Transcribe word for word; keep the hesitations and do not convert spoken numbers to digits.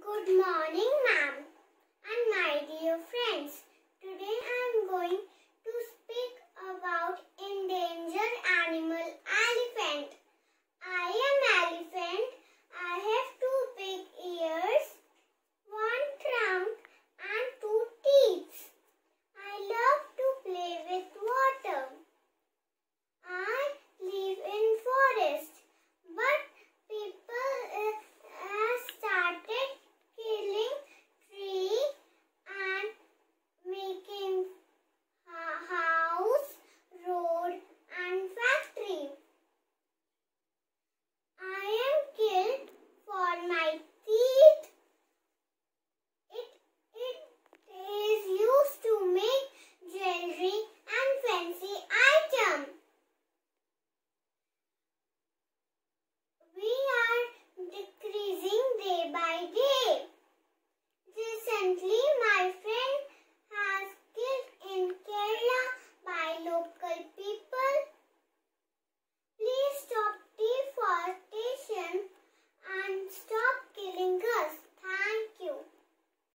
Good morning, ma'am, and my dear friends. Today I am going to speak about endangered animal elephant. I am elephant. I have two big ears, one trunk and two teeth. I love to play with water. I live in forest, but people uh, have started killing tree and making uh, house, road and factory. I am killed for my teeth. It, it is used to make jewelry and fancy item. We are decreasing day by day.